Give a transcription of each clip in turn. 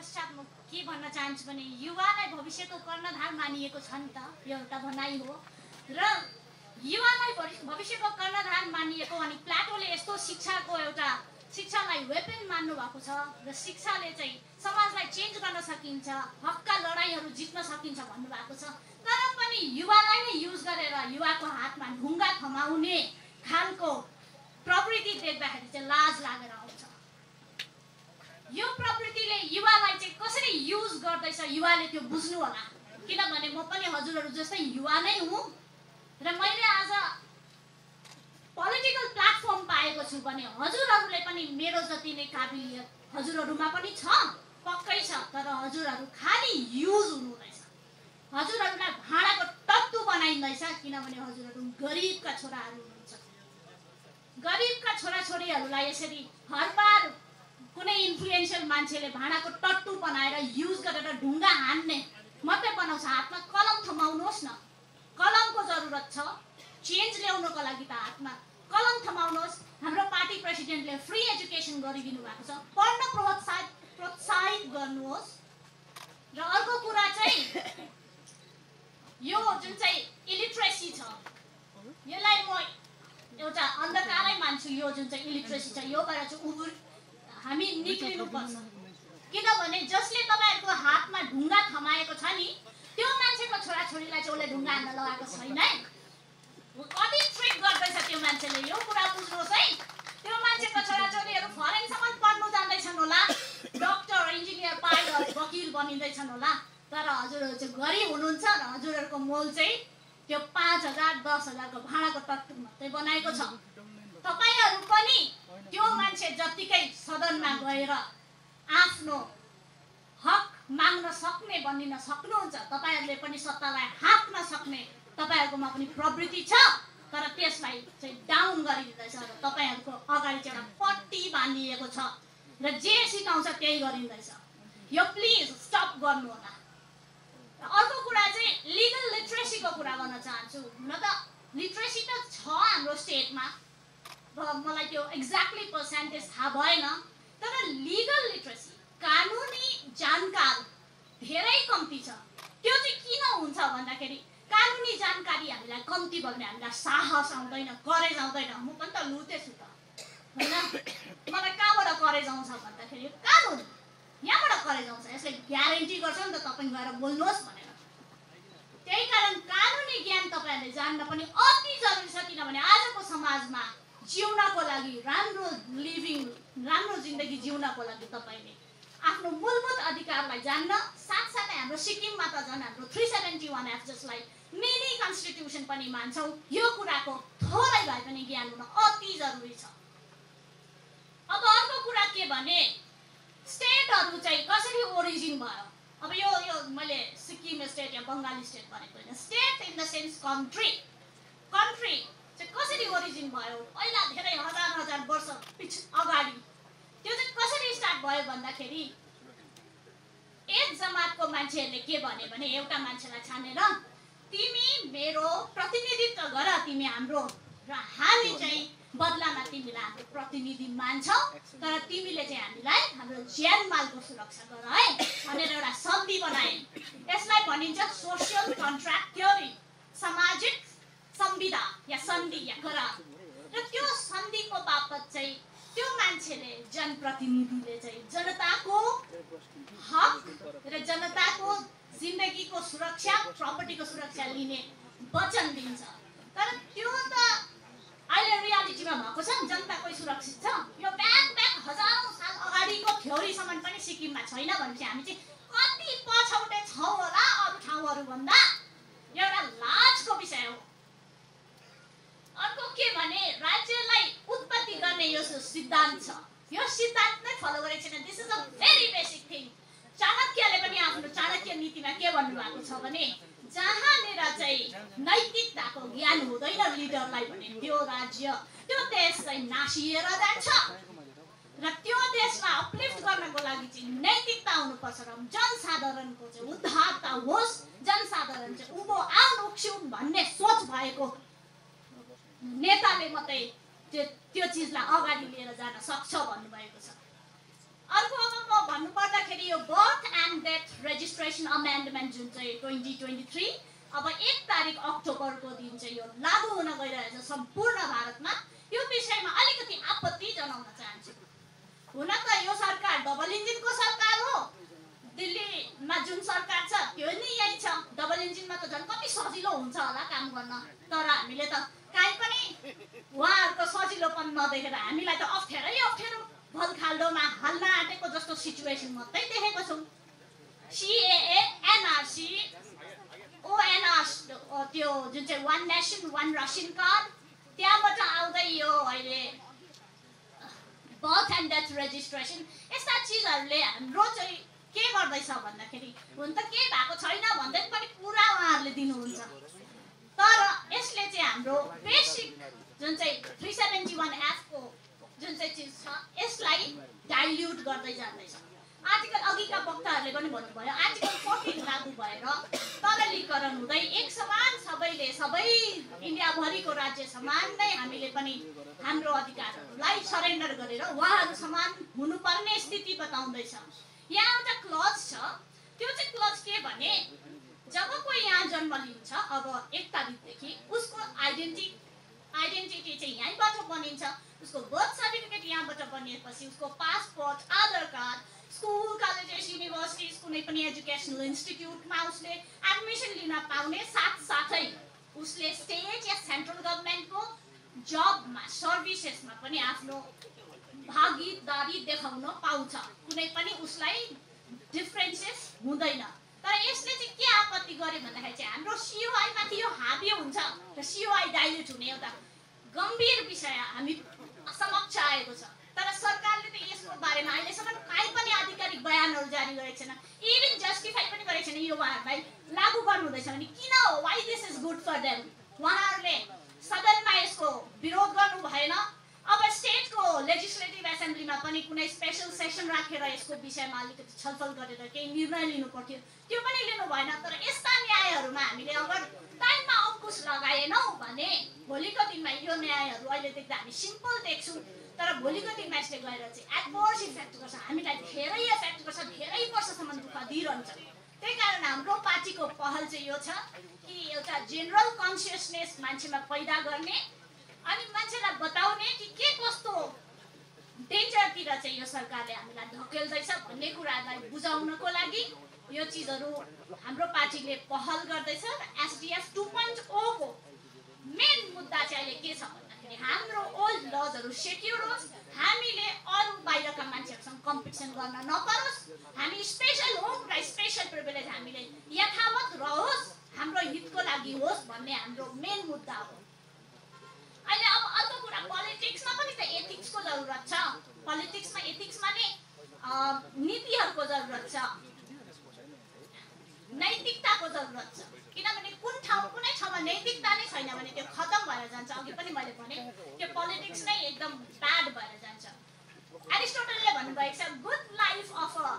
पश्चात म के भन्न चाहन्छु भने युवालाई भविष्यको कर्णधार मानिएको छ नि त, यो एउटा भनाइ हो र युवालाई भविष्यको कर्णधार मानिएको अनि प्लाटोले यस्तो शिक्षाको एउटा शिक्षालाई वेपन मान्नु भएको छ र शिक्षाले चाहिँ समाजलाई चेन्ज गर्न सकिन्छ, हकका लडाईहरू जित्न सकिन्छ भन्नु भएको छ। तर पनि युवालाई नै युज गरेर युवाको हातमा ढुङ्गा थमाउने खालको प्रवृत्ति देख्दाखेरि चाहिँ लाज लागेर आउँछ। यो प्रवृत्तिले युवालाई चाहिँ कसरी युज गर्दैछ युवाले त्यो बुझ्नु होला, किनभने म पनि हजुरहरू जस्तै युवा नै हुँ र मैले आज पोलिटिकल प्लेटफर्म पाएको छु भने हजुरहरूले पनि मेरो जति नै काबिलियत हजुरहरूमा पनि छ, पक्कै छ। तर हजुरहरू खाली युज हुनुहुँदैछ, हजुरहरूलाई भाँडाको टट्टु बनाइँदैछ, किनभने हजुरहरू गरिबका छोराहरू हुनुहुन्छ। गरिबका छोराछोरीहरूलाई यसरी हरबार कुनै इन्फ्लुएन्सियल मान्छेले भाँडाको टट्टु बनाएर युज गरेर ढुङ्गा हान्ने मात्रै बनाउँछ, हातमा कलम थमाउनुहोस् न। कलमको जरुरत छ, चेन्ज ल्याउनको लागि त हातमा कलम थमाउनुहोस्। हाम्रो पार्टी प्रेसिडेन्टले फ्री एजुकेसन गरिदिनु भएको छ, पढ्न प्रोत्साहित गर्नुहोस्। र अर्को कुरा चाहिँ यो जुन चाहिँ इलिट्रेसी छ, यसलाई म एउटा अन्धकारै मान्छु। यो जुन चाहिँ इलिट्रेसी छ योबाट चाहिँ हामी निक्लिनुपर्छ, किनभने जसले तपाईँहरूको हातमा ढुङ्गा थमाएको छ नि त्यो मान्छेको छोराछोरीलाई चाहिँ उसले ढुङ्गा हान्न लगाएको छैन है, कति ट्रिक गर्दैछ त्यो मान्छेले। यो कुरा बुझ्नुहोस् है, त्यो मान्छेको छोराछोरीहरू फरेनसम्म पढ्नु जाँदैछन् होला, डक्टर इन्जिनियर पाइलट वकिल बनिँदैछन् होला, तर हजुरहरू चाहिँ गरिब हुनुहुन्छ र हजुरहरूको मोल चाहिँ त्यो 5,000 10,000को भाँडाको टट्टु मात्रै बनाएको छ। तपाईहरू पनि त्यो मान्छे जतिकै सदनमा गएर आफ्नो हक माग्न सक्ने बनिन सक्नुहुन्छ, तपाईहरूले पनि सत्तालाई हाक्न सक्ने तपाईहरूकोमा पनि प्रवृत्ति छ। तर त्यसलाई चाहिँ डाउन गरिदिँदैछ र तपाईहरूको अगाडि चाहिँ एउटा पट्टी बाँधिएको छ र जे सिकाउँछ त्यही गरिँदैछ। यो प्लिज स्टप गर्नुहोला। अर्को कुरा चाहिँ लिगल लिट्रेसीको कुरा गर्न चाहन्छु। हुन त लिट्रेसी त छ हाम्रो स्टेटमा, मलाई त्यो एक्ज्याक्टली पर्सेन्टेज थाहा भएन, तर लिगल लिट्रेसी कानुनी जानकार धेरै कम्ती छ। त्यो चाहिँ किन हुन्छ भन्दाखेरि कानुनी जानकारी हामीलाई कम्ती भयो भने हामीलाई साहस आउँदैन, करेज आउँदैन। म पनि त लुते छु त होइन, मलाई कहाँबाट करेज आउँछ भन्दाखेरि कानुन यहाँबाट करेज आउँछ, यसले ग्यारेन्टी गर्छ नि त तपाईँ गएर बोल्नुहोस् भनेर। त्यही कारण कानुनी ज्ञान तपाईँहरूले जान्न पनि अति जरुरी छ, किनभने आजको समाजमा जिउनको लागि, राम्रो लिभिङ, राम्रो जिन्दगी जिउनको लागि तपाईले आफ्नो मूलभूत अधिकारलाई जान्न, साथसाथै हाम्रो सिक्किममा त झन् हाम्रो 371F जसलाई मिनी कन्स्टिट्युसन पनि मान्छौँ। यो कुराको थोरै भए पनि ज्ञान हुन अति जरुरी छ। अब अर्को कुरा के भने स्टेटहरू चाहिँ कसरी ओरिजिन भयो। अब यो मैले सिक्किम स्टेट या बङ्गाली स्टेट भनेको होइन, state in the sense country कसरी ओरिजिन भयो, पहिला धेरै हजार वर्ष अगाडि त्यो चाहिँ कसरी स्टार्ट भयो भन्दाखेरि एक जमातको मान्छेहरूले के भन्यो भने एउटा मान्छेलाई छानेर तिमी मेरो प्रतिनिधित्व गर, तिमी हाम्रो र हामी चाहिँ बदलामा तिमीलाई हाम्रो प्रतिनिधि मान्छौँ, तर तिमीले चाहिँ हामीलाई हाम्रो ज्यानमालको सुरक्षा गर है भनेर एउटा शब्द बनाए। यसलाई भनिन्छ सोसियल कन्ट्र्याक्ट थ्योरी, सामाजिक संविधान या सन्धि या करार। र त्यो सन्धिको बापत चाहिँ त्यो मान्छेले जनप्रतिनिधिले चाहिँ जनताको हक र जनताको जिन्दगीको सुरक्षा, प्रपर्टीको सुरक्षा लिने वचन दिन्छ। तर त्यो त अहिले रियालिटीमा भएको छ, जनता कोही सुरक्षित छ? यो ब्याक हजारौँ साल अगाडिको थ्योरीसम्म पनि सिक्किममा छैन भनेपछि हामी चाहिँ कति पछौटे छौँ होला अरू ठाउँहरूभन्दा। एउटा लाजको विषय हो। अर्को के भने राज्यलाई उत्पत्ति गर्ने यो सिद्धान्त छ, यो सिद्धान्त नै फलो गरेको छैन। This is a very basic thing. चाणक्यले पनि आफ्नो चाणक्य नीतिमा के भन्नुभएको छ भने जहाँनिर चाहिँ नैतिकताको ज्ञान हुँदैन लिडरलाई भने त्यो राज्य, त्यो देश चाहिँ नासिएर जान्छ। र त्यो देशमा अपलिफ्ट गर्नको लागि चाहिँ नैतिकता हुनुपर्छ र जनसाधारणको चाहिँ उदारता होस्, जनसाधारण चाहिँ उँभो आउन उक्सिउन् भन्ने सोच भएको नेताले मात्रै त्यो चिजलाई अगाडि लिएर जान सक्छ भन्नुभएको छ। अर्को अब म भन्नुपर्दाखेरि यो bird and that registration amendment जुन चाहिँ 2023 अब 1 तारिक अक्टोबर को दिन चाहिँ यो लागू हुन गइरहेछ सम्पूर्ण भारतमा यो विषयमा अलिकति आपत्ति जनाउन चाहन्छु हुन त यो सरकार डबल इन्जिनको सरकार हो दिल्लीमा जुन सरकार छ त्यो नि यही छ डबल इन्जिनमा त झन् कति सजिलो हुन्छ होला काम गर्न तर हामीले त काई पनि उहाँहरुको सजिलोपन नदेखेर हामीलाई त अप्ठ्यारो भलखाल्डोमा हाल्न आटेको जस्तो सिचुएसन मात्रै देखेको छौं CAA NRC ONR त्यो जुन चाहिँ one nation one ration card त्यहाँबाट आउँदै यो अहिले बर्थ एन्ड डेथ रेजिस्ट्रेसन एस्ता चीजहरुले हाम्रो चाहिँ के गर्दैछ भन्दाखेरि हुन त के भएको छैन भन्दै पनि पुरा उहाँहरुले दिनुहुन्छ तर यसले चाहिँ हाम्रो बेसिक जुन चाहिँ 371 एफ को जुन चाहिँ चीज छ यसलाई डाइल्यूट गर्दै जाँदैछ आजकल अघिका वक्ताहरुले पनि भन्नुभयो आजकल 14 लागू भएर तरलीकरण हुँदै एक समान सबैले सबै इन्डिया भरिको राज्य समान नै हामीले पनि हाम्रो अधिकारहरूलाई सरेन्डर गरेर उहाँहरु समान हुनुपर्ने स्थिति बताउँदैछ यहाँ एउटा क्लज छ त्यो चाहिँ क्लज के भने जब कोही यहाँ जन्म लिन्छ अब 1 तारिख देखि उसको आइडेन्टिटी चाहिँ यहीबाट बनिन्छ उसको बर्थ सर्टिफिकेट यहाँबाट बनिएपछि उसको passport Aadhaar card school colleges universities कुनै पनि एजुकेशनल इन्स्टिट्युटमा उसले एडमिसन लिन पाउने साथसाथै उसले स्टेट या सेन्ट्रल गभर्नमेन्टको जबमा सर्भिसेसमा पनि आफ्नो भागीदारी देखाउन पाउँछ कुनै पनि उसलाई डिफरेन्सेस हुँदैन तर यसले चाहिँ के आपत्ति गरे भन्दाखेरि चाहिँ हाम्रो COI माथि यो हावी हुन्छ र COI डाइल्यूट हुने एउटा गम्भीर विषय हामी समक्ष आएको छ तर सरकारले त यसको बारेमा अहिलेसम्म कुनै पनि आधिकारिक बयानहरु जारी गरेको छैन इभन जस्टिफाई पनि गरेको छैन यो उहाँहरुलाई लागू गर्नु हुँदैछ भने किन why this is good for them उहाँहरुले सदनमा यसको विरोध गर्नु भएन अब स्टेटको लेजिस्लेटिभ एसेम्ब्लीमा पनि कुनै स्पेशल सेसन राखेर यसको विषयमा अलिकति छलफल गरेर केही निर्णय लिनु पर्थ्यो त्यो पनि लिनु भएन तर यस्ता न्यायहरुमा हामीले अगर टाइममा अङ्कुश लगाएनौ भने भोलिको दिनमा यो न्यायहरु अहिले देख्दा हामी सिम्पल देख्छौं तर भोलिको दिनमा यसले गएर चाहिँ एडभर्स इफेक्ट गर्छ हामीलाई धेरै इफेक्ट गर्छ धेरै वर्षसम्म दुःख दिइरहन्छ त्यही कारण हाम्रो पार्टीको पहल चाहिँ यो छ कि एउटा जनरल कन्सियसनेस मान्छेमा पैदा गर्ने अनि मान्छेलाई बताउने कि के कस्तो डेन्जरतिर चाहिँ यो सरकारले हामीलाई धकेल्दैछ भन्ने कुरालाई बुझाउनको लागि यो चीजहरु हाम्रो पार्टीले पहल गर्दैछ र एसडीएफ 2.0 को मेन मुद्दा चाहिँ अहिले के छ भन्दाखेरि हाम्रो ओल्ड लजहरु सेक्युर होस् हामीले अरु बाहिरका मान्छेहरुसँग कम्पिटिसन गर्न नपरोस् हामी स्पेशल होम र स्पेशल प्रिभिलेज हामीले यथावत रहोस् हाम्रो हितको लागि होस् भन्ने हाम्रो मेन मुद्दा हो अहिले अब अर्को कुरा पोलिटिक्समा पनि त एथिक्सको जरुरत छ पोलिटिक्समा एथिक्स माने नीतिहरुको जरुरत छ नैतिकताको जरुरत छ किनभने कुनै ठाउँमा नैतिकता नै छैन भने त्यो खतम भएर जान्छ अघि पनि मैले भने त्यो पोलिटिक्स नै एकदम ब्याड भएर जान्छ एरिस्टोटलले भन्नुभएको छ good life of a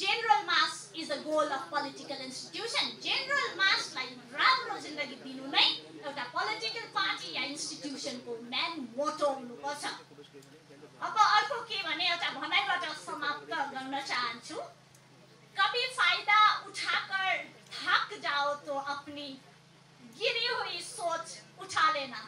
general mass is the goal of political institution general mass लाई राम्रो जिन्दगी दिनु नै एउटा पोलिटिकल पार्टी या इन्स्टिट्युसन को मेन मोटो हुनुपर्छ अब अर्को के भने एउटा भनाइबाट समाप्त गर्न चाहन्छु कभी फायदा उठाकर थक जाओ तो अपनी गिरी हुई सोच उठा लेना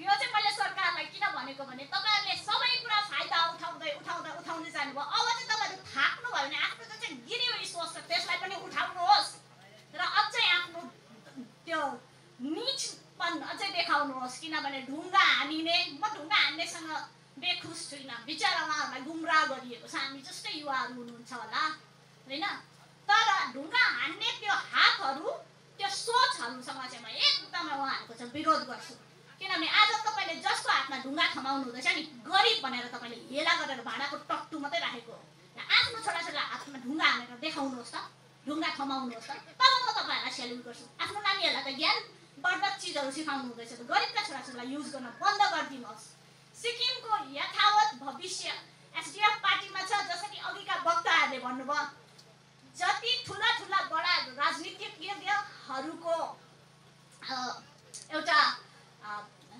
यो चाहिँ मैले सरकारलाई किन भनेको भने तपाईहरुले सबै कुरा फायदा उठाउँदै जानुभयो अब चाहिँ तपाईहरु थाक्नु भयो भने आफ्नो चाहिँ गिरी हुई सोच छ त्यसलाई पनि उठाउनुहोस् र अझै आफ्नो त्यो नीचपन अझै देखाउनुहोस् किनभने ढुङ्गा हानिने म ढुङ्गा हान्नेसँग बेखुस छुइन बिचारा उहाँहरुलाई गुमराह गरिएको छ हामी जस्तै युवाहरु हुनुहुन्छ होला हैन तर ढुङ्गा हान्ने त्यो हातहरु त्यो सोचहरुसँग चाहिँ म एकदमै उहाँहरुको चाहिँ विरोध गर्छु किनभने आज तपाईले जसको हातमा ढुङ्गा खमाउनु हुँदैछ नि गरिब भनेर तपाईले हेला गरेर भाडाको टट्टु मात्रै राखेको हो र आफ्नो छोराछोरीलाई हातमा ढुङ्गा हानेर देखाउनुहोस् त ढुङ्गा खमाउनुहोस् त तब म तपाईहरुलाई सेल्युट गर्छु आफ्नो नानीहरुलाई त ज्ञान बढ्दो चीजहरु सिकाउनु हुँदैछ त गरिबका छोराछोरीलाई युज गर्न बन्द गर्दिनुहोस् सिक्किमको यथावत भविष्य एसडीएफ पार्टीमा छ जसरी अघिका वक्ताहरुले भन्नुभयो जति ठूला बडा राजनीतिज्ञहरुको एउटा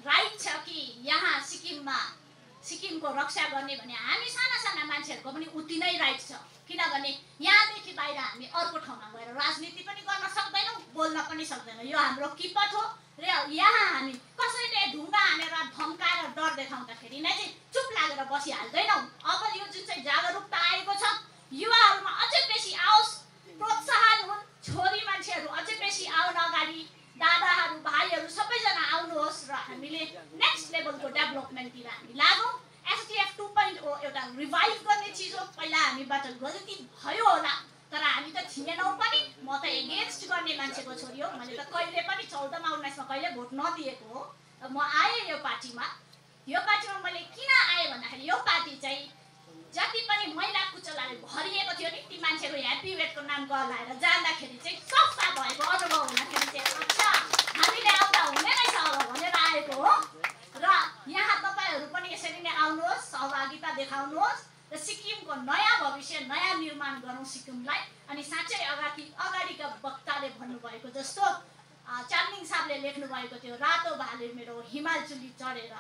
राइट छ कि यहाँ सिक्किममा सिक्किमको रक्षा गर्ने भने हामी साना साना मान्छेहरुको पनि उति नै राइट छ किनभने यहाँदेखि बाहिर हामी अर्को ठाउँमा गएर राजनीति पनि गर्न सक्दैनौ बोल्न पनि सक्दैनौ यो हाम्रो किपट हो र यहाँ हामी कसैले ढुङ्गा हानेर धम्काएर डर देखाउँदाखेरि नै चुप लागेर बसिहाल्दैनौ अब यो जुन चाहिँ जागरुकता आएको छ युवाहरुमा अझै बेसी आओस् प्रोत्साहन हुन छोरी मान्छेहरु अझै बेसी आउन अगाडि दादाहरु भाइहरु सबैजना आउनुहोस् र हामीले नेक्स्ट लेभलको डेभलपमेन्ट तिर हामी लागौं एसडीएफ 2.0 एउटा रिभाइभ गर्ने चीज हो पहिला हामीबाट गल्ती भयो होला तर हामी त थिएनौ पनि म त एगेन्स्ट गर्ने मान्छेको छोरी हो मैले त कहिले पनि 14 मा 19 मा कहिले भोट नदिएको हो म आए यो पार्टीमा मैले किन आए भन्दाखेरि यो पार्टी चाहिँ जति पनि महिला कुचलाले भरिएको थियो नि ती मान्छेको ह्यापी वेटको नाम गलाएर जाँदाखेरि चाहिँ सफा भएको अनुभव हुँदाखेरि चाहिँ अच्छा हामीले आउँदा हुने नै छ भनेर आएको हो र यहाँ तपाईहरु पनि यसरी नै आउनुहोस् सहभागिता देखाउनुहोस् र सिक्किमको नयाँ भविष्य नयाँ निर्माण गरौं सिक्किमलाई अनि साच्चै अगाडिका वक्ताले भन्नु भएको जस्तो चामलिङ साहबले लेख्नु भएको थियो रातो भाले मेरो हिमाल चुली चढेर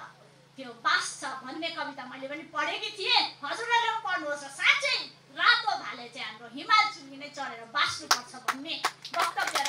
त्यो बास भन्ने कविता मैले पनि पढेकी थिए हजुरले पनि पढ्नुहोस् र साच्चै रातो भाले चाहिँ हाम्रो हिमाल चुली नै चढेर बास्नु पर्छ भन्ने वक्तव्य